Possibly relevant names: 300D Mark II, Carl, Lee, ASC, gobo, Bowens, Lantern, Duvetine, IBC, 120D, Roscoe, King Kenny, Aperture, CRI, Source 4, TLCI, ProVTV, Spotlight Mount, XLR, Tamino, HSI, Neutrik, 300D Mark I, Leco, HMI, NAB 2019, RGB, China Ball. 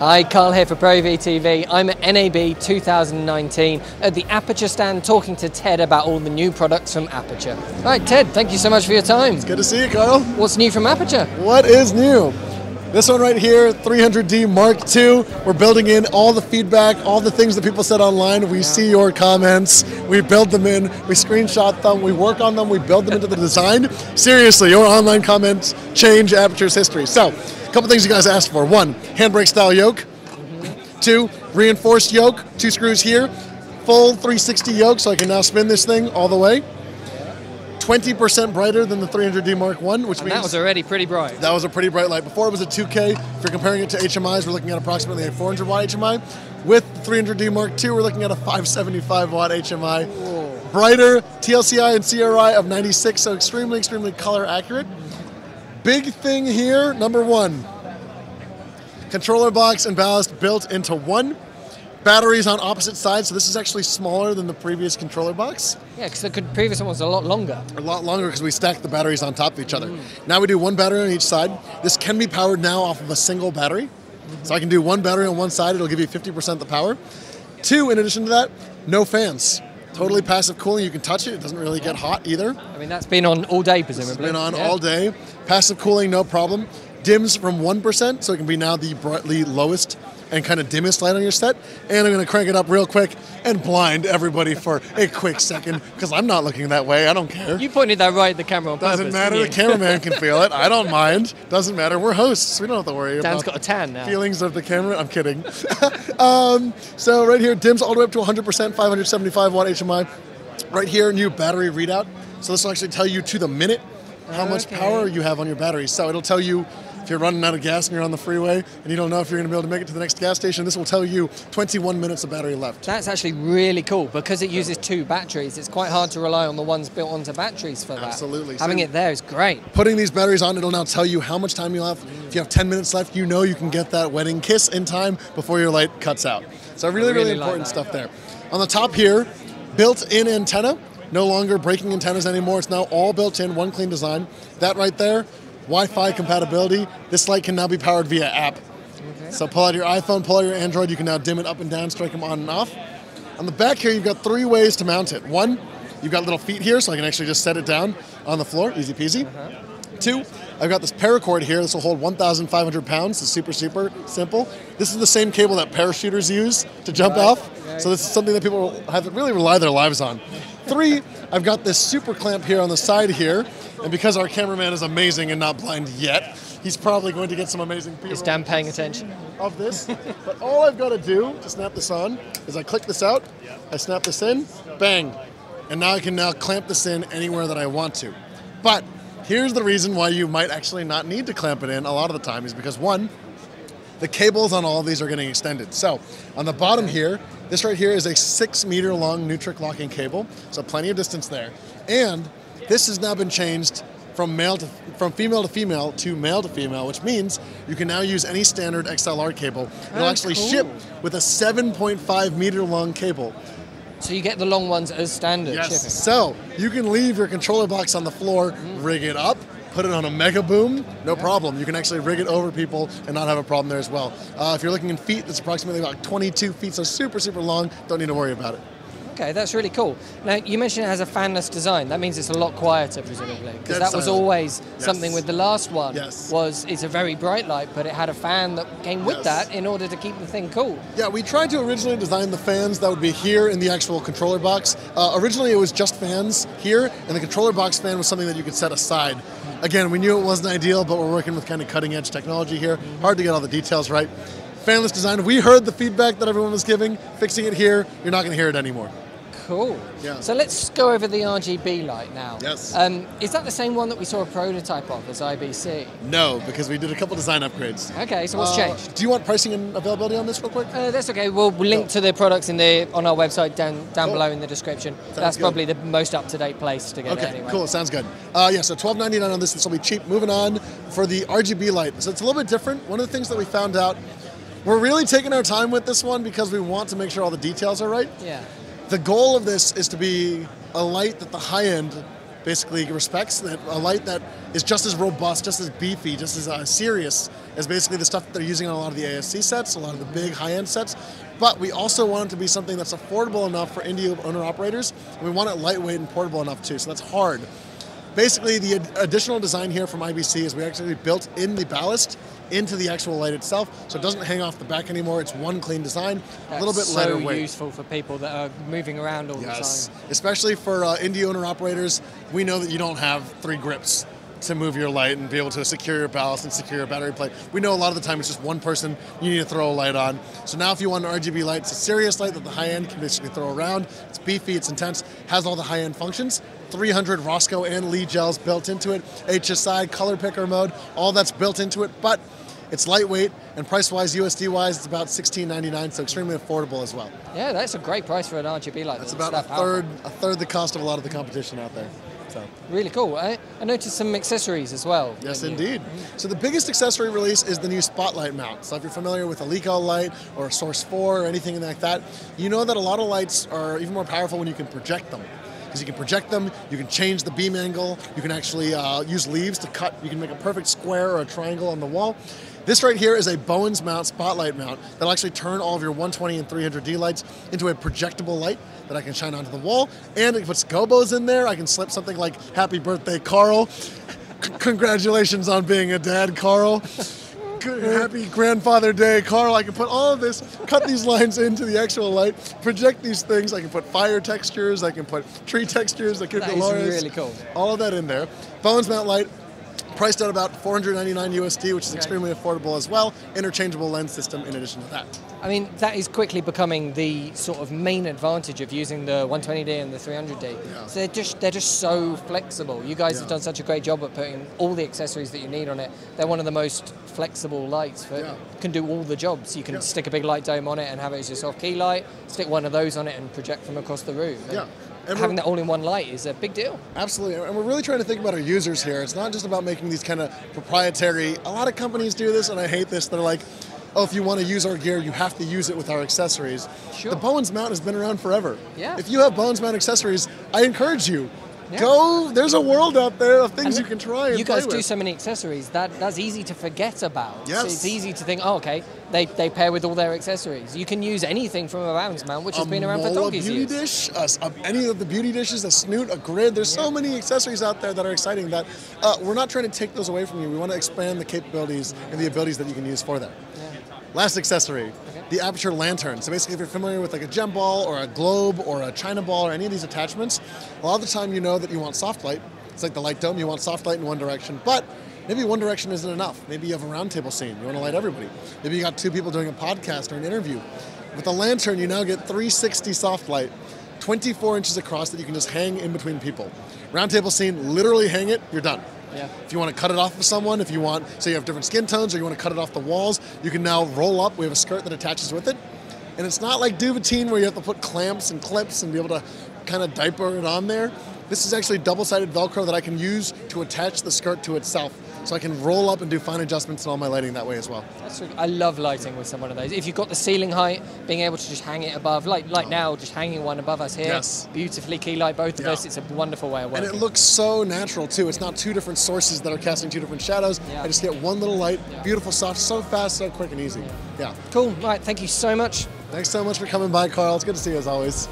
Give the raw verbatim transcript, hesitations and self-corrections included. Hi, Carl here for ProVTV. I'm at N A B two thousand nineteen at the Aperture stand talking to Ted about all the new products from Aperture. All right, Ted, thank you so much for your time. It's good to see you, Carl. What's new from Aperture? What is new? This one right here, three hundred D Mark two. We're building in all the feedback, all the things that people said online. We yeah. see your comments, we build them in, we screenshot them, we work on them, we build them into the design. Seriously, your online comments change Aperture's history. So, a couple things you guys asked for. One, handbrake style yoke. Two, reinforced yoke, two screws here. Full three sixty yoke, so I can now spin this thing all the way. twenty percent brighter than the three hundred D Mark one, which and means... that was already pretty bright. That was a pretty bright light. Before it was a two K. If you're comparing it to H M Is, we're looking at approximately a four hundred watt H M I. With three hundred D Mark two, we're looking at a five seventy-five watt H M I. Whoa. Brighter, T L C I and C R I of ninety-six, so extremely, extremely color accurate. Big thing here, number one, controller box and ballast built into one. Batteries on opposite sides, so this is actually smaller than the previous controller box. Yeah, because the previous one was a lot longer. A lot longer because we stacked the batteries on top of each other. Mm. Now we do one battery on each side. This can be powered now off of a single battery. Mm-hmm. So I can do one battery on one side, it'll give you fifty percent the power. Two, in addition to that, no fans. Totally passive cooling, you can touch it, it doesn't really get hot either. I mean, that's been on all day, presumably. It's been on yeah. all day. Passive cooling, no problem. Dims from one percent, so it can be now the brightly lowest and kind of dimmest light on your set. And I'm gonna crank it up real quick and blind everybody for a quick second, because I'm not looking that way, I don't care. You pointed that right at the camera on purpose, didn't you? Doesn't matter, the cameraman can feel it, I don't mind. Doesn't matter, we're hosts, we don't have to worry about Dan's got a tan now. Feelings of the camera, I'm kidding. um, so right here, dims all the way up to one hundred percent, five seventy-five watt H M I. Right here, new battery readout. So this will actually tell you to the minute how much okay. power you have on your battery. So it'll tell you if you're running out of gas and you're on the freeway and you don't know if you're going to be able to make it to the next gas station, this will tell you twenty-one minutes of battery left. That's actually really cool because it uses two batteries. It's quite hard to rely on the ones built onto batteries for that. Absolutely. Having so it there is great. Putting these batteries on, it'll now tell you how much time you have. If you have ten minutes left, you know you can get that wedding kiss in time before your light cuts out. So really, really, really important like stuff there. On the top here, built-in antenna. No longer breaking antennas anymore. It's now all built in, one clean design. That right there, Wi-Fi compatibility. This light can now be powered via app. Okay. So pull out your iPhone, pull out your Android. You can now dim it up and down, strike them on and off. On the back here, you've got three ways to mount it. One, you've got little feet here, so I can actually just set it down on the floor, easy peasy. Uh-huh. Two, I've got this paracord here. This will hold one thousand five hundred pounds. It's super, super simple. This is the same cable that parachuters use to jump right. off. So this is something that people have really rely their lives on. Three, I've got this super clamp here on the side here, and because our cameraman is amazing and not blind yet, he's probably going to get some amazing people. Is Dan paying attention? Of this, but all I've got to do to snap this on is I click this out, I snap this in, bang, and now I can now clamp this in anywhere that I want to. But here's the reason why you might actually not need to clamp it in a lot of the time is because one, the cables on all of these are getting extended. So on the bottom here, this right here is a six meter long Neutrik locking cable. So plenty of distance there. And this has now been changed from male to, from female to female to male to female, which means you can now use any standard X L R cable. It'll oh, actually cool. ship with a seven point five meter long cable. So you get the long ones as standard yes. shipping. So you can leave your controller box on the floor, mm. rig it up, put it on a mega boom, no yeah. problem. You can actually rig it over people and not have a problem there as well. Uh, if you're looking in feet, it's approximately about twenty-two feet, so super, super long. Don't need to worry about it. Okay, that's really cool. Now, you mentioned it has a fanless design. That means it's a lot quieter, presumably, because that was always yes. something with the last one. Yes. Was it's a very bright light, but it had a fan that came with yes. that in order to keep the thing cool. Yeah, we tried to originally design the fans that would be here in the actual controller box. Uh, originally, it was just fans here, and the controller box fan was something that you could set aside. Again, we knew it wasn't ideal, but we're working with kind of cutting-edge technology here. Hard to get all the details right. Fanless design, we heard the feedback that everyone was giving. Fixing it here, you're not going to hear it anymore. Cool. Yeah. So let's go over the R G B light now. Yes. Um, is that the same one that we saw a prototype of as I B C? No, because we did a couple design upgrades. Okay, so what's uh, changed? Do you want pricing and availability on this real quick? Uh, that's okay. We'll link no. to the products in the on our website down down oh. below in the description. Sounds that's good. Probably the most up-to-date place to get okay, it anyway. Cool, sounds good. Uh, yeah, so twelve ninety-nine on this. This will be cheap. Moving on for the R G B light. So it's a little bit different. One of the things that we found out, we're really taking our time with this one because we want to make sure all the details are right. Yeah. The goal of this is to be a light that the high end basically respects, that a light that is just as robust, just as beefy, just as uh, serious as basically the stuff that they're using on a lot of the A S C sets, a lot of the big high-end sets. But we also want it to be something that's affordable enough for indie owner-operators, and we want it lightweight and portable enough too, so that's hard. Basically, the ad additional design here from I B C is we actually built in the ballast into the actual light itself, so it doesn't hang off the back anymore. It's one clean design, that's a little bit so lighter weight. Useful for people that are moving around all yes. the time. Especially for uh, indie owner-operators, we know that you don't have three grips to move your light and be able to secure your ballast and secure your battery plate. We know a lot of the time it's just one person you need to throw a light on. So now if you want an R G B light, it's a serious light that the high end can basically throw around. It's beefy, it's intense, has all the high end functions. three hundred Roscoe and Lee gels built into it, H S I, color picker mode, all that's built into it, but it's lightweight, and price-wise, U S D-wise, it's about sixteen ninety-nine, so extremely affordable as well. Yeah, that's a great price for an R G B light. That's about a third, a third the cost of a lot of the competition out there. So. Really cool. I, I noticed some accessories as well. Yes, indeed. Mm-hmm. So the biggest accessory release is the new spotlight mount. So if you're familiar with a Leco light or a Source four or anything like that, you know that a lot of lights are even more powerful when you can project them. Because you can project them, you can change the beam angle, you can actually uh, use leaves to cut, you can make a perfect square or a triangle on the wall. This right here is a Bowens mount, spotlight mount, that'll actually turn all of your one twenty and three hundred D lights into a projectable light that I can shine onto the wall, and it puts gobos in there. I can slip something like, happy birthday, Carl. C congratulations on being a dad, Carl. Happy grandfather day, Carl. I can put all of this, cut these lines into the actual light, project these things. I can put fire textures, I can put tree textures, I can put colors. That is really cool. All of that in there. Bowens mount light, priced at about four hundred ninety-nine U S D, which is okay. extremely affordable as well. Interchangeable lens system in addition to that. I mean, that is quickly becoming the sort of main advantage of using the one twenty D and the three hundred D. Yeah. So they're just, they're just so flexible. You guys yeah. have done such a great job at putting all the accessories that you need on it. They're one of the most flexible lights that yeah. can do all the jobs. You can yeah. stick a big light dome on it and have it as your soft key light, stick one of those on it and project from across the room. And yeah. And having that all in one light is a big deal. Absolutely, and we're really trying to think about our users here. It's not just about making these kind of proprietary, a lot of companies do this and I hate this, they're like, oh, if you want to use our gear, you have to use it with our accessories. Sure. The Bowens mount has been around forever. Yeah. If you have Bowens mount accessories, I encourage you, yeah. go, there's a world out there of things I mean, you can try and You guys play do with. So many accessories, that, that's easy to forget about. Yes. So it's easy to think, oh, okay, They, they pair with all their accessories. You can use anything from a Bowens mount, which has a been around for donkeys years. A beauty dish, uh, any of the beauty dishes, a snoot, a grid. There's yeah. so many accessories out there that are exciting that uh, we're not trying to take those away from you. We want to expand the capabilities and the abilities that you can use for them. Yeah. Last accessory, okay. the Aperture Lantern. So basically, if you're familiar with like a gem ball or a globe or a china ball or any of these attachments, a lot of the time you know that you want soft light. It's like the light dome, you want soft light in one direction, but maybe one direction isn't enough. Maybe you have a round table scene, you want to light everybody. Maybe you got two people doing a podcast or an interview. With a lantern, you now get three sixty soft light, twenty-four inches across that you can just hang in between people. Round table scene, literally hang it, you're done. Yeah. If you want to cut it off of someone, if you want, say you have different skin tones or you want to cut it off the walls, you can now roll up, we have a skirt that attaches with it. And it's not like Duvetine where you have to put clamps and clips and be able to kind of diaper it on there. This is actually double-sided Velcro that I can use to attach the skirt to itself. So I can roll up and do fine adjustments in all my lighting that way as well. That's really, I love lighting with some one of those. If you've got the ceiling height, being able to just hang it above, like like oh. now, just hanging one above us here. Yes. Beautifully key light both of yeah. us. It's a wonderful way of working. And it looks so natural too. It's not two different sources that are casting two different shadows. Yeah. I just get one little light, yeah. beautiful, soft, so fast, so quick and easy. Yeah. yeah. Cool, all right, thank you so much. Thanks so much for coming by, Carl. It's good to see you as always.